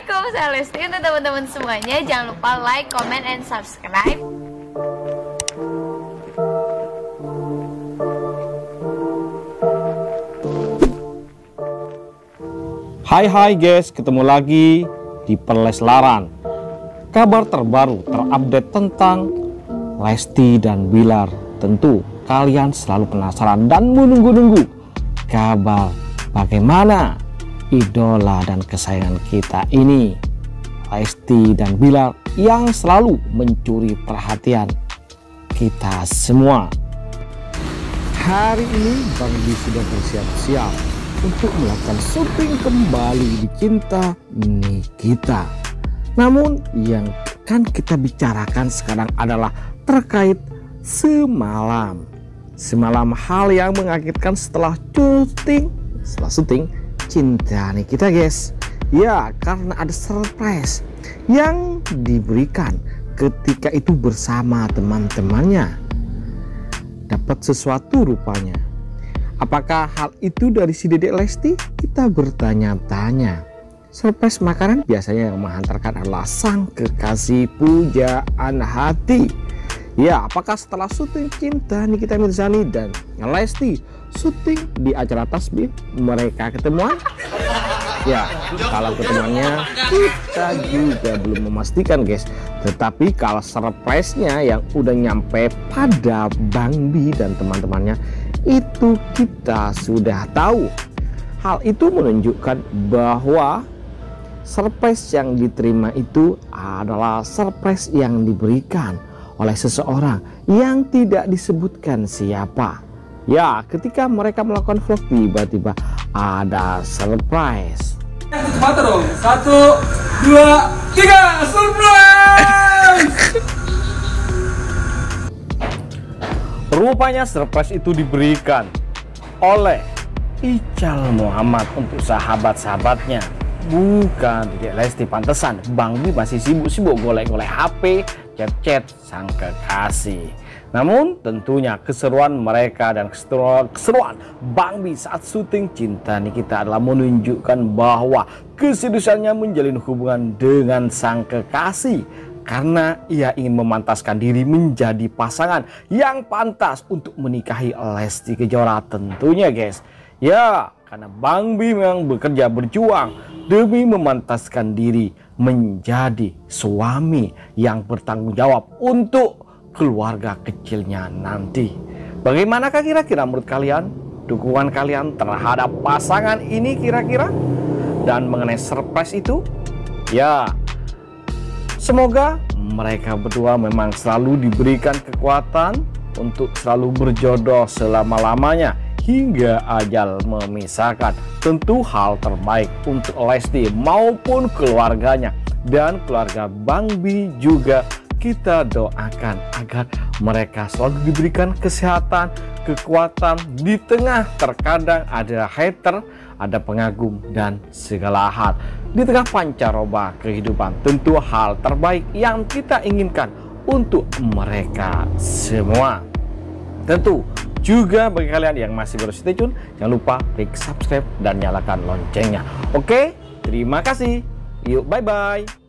Assalamualaikum, saya Lesti. Untuk teman-teman semuanya, jangan lupa like, comment, and subscribe. Hai guys, ketemu lagi di Pele Selaran. Kabar terbaru terupdate tentang Lesti dan Billar. Tentu kalian selalu penasaran dan menunggu-nunggu kabar bagaimana idola dan kesayangan kita ini, Lesti dan Billar, yang selalu mencuri perhatian kita semua. Hari ini Bangdi sudah bersiap-siap untuk melakukan syuting kembali di Cinta Nikita. Namun yang akan kita bicarakan sekarang adalah terkait semalam hal yang mengagetkan setelah syuting Cinta Nikita, guys. Ya, karena ada surprise yang diberikan ketika itu bersama teman-temannya. Dapat sesuatu rupanya. Apakah hal itu dari si Dedek Lesti? Kita bertanya-tanya. Surprise makanan biasanya yang menghantarkan adalah sang kekasih pujaan hati. Ya, apakah setelah syuting Cinta Nikita Mirzani dan Lesti syuting di acara tasbih, mereka ketemuan? Ya, kalau ketemuannya kita juga belum memastikan, guys. Tetapi kalau surprise-nya yang udah nyampe pada Bangdi dan teman-temannya, itu kita sudah tahu. Hal itu menunjukkan bahwa surprise yang diterima itu adalah surprise yang diberikan oleh seseorang yang tidak disebutkan siapa. Ya, ketika mereka melakukan vlog, tiba-tiba ada surprise. Mata dong, 1, 2, 3, surprise! Rupanya surprise itu diberikan oleh Ijal Muhammad untuk sahabat-sahabatnya. Bukan Dedek Lesti, pantesan Bangdi masih sibuk-sibuk golek-golek HP, chat-chat sang kekasih. Namun tentunya keseruan mereka dan keseruan Bangdi saat syuting Cinta Nikita adalah menunjukkan bahwa keseriusannya menjalin hubungan dengan sang kekasih, karena ia ingin memantaskan diri menjadi pasangan yang pantas untuk menikahi Lesti Kejora tentunya, guys. Ya, karena Bangdi memang berjuang demi memantaskan diri menjadi suami yang bertanggung jawab untuk keluarga kecilnya nanti. Bagaimanakah kira-kira menurut kalian dukungan kalian terhadap pasangan ini kira-kira? Dan mengenai surprise itu, ya semoga mereka berdua memang selalu diberikan kekuatan untuk selalu berjodoh selama-lamanya hingga ajal memisahkan. Tentu hal terbaik untuk Lesti maupun keluarganya, dan keluarga Bangdi juga. Kita doakan agar mereka selalu diberikan kesehatan, kekuatan di tengah terkadang ada hater, ada pengagum, dan segala hal. Di tengah pancaroba kehidupan, tentu hal terbaik yang kita inginkan untuk mereka semua. Tentu juga bagi kalian yang masih baru stay tune, jangan lupa klik subscribe dan nyalakan loncengnya. Oke, terima kasih. Yuk, bye-bye.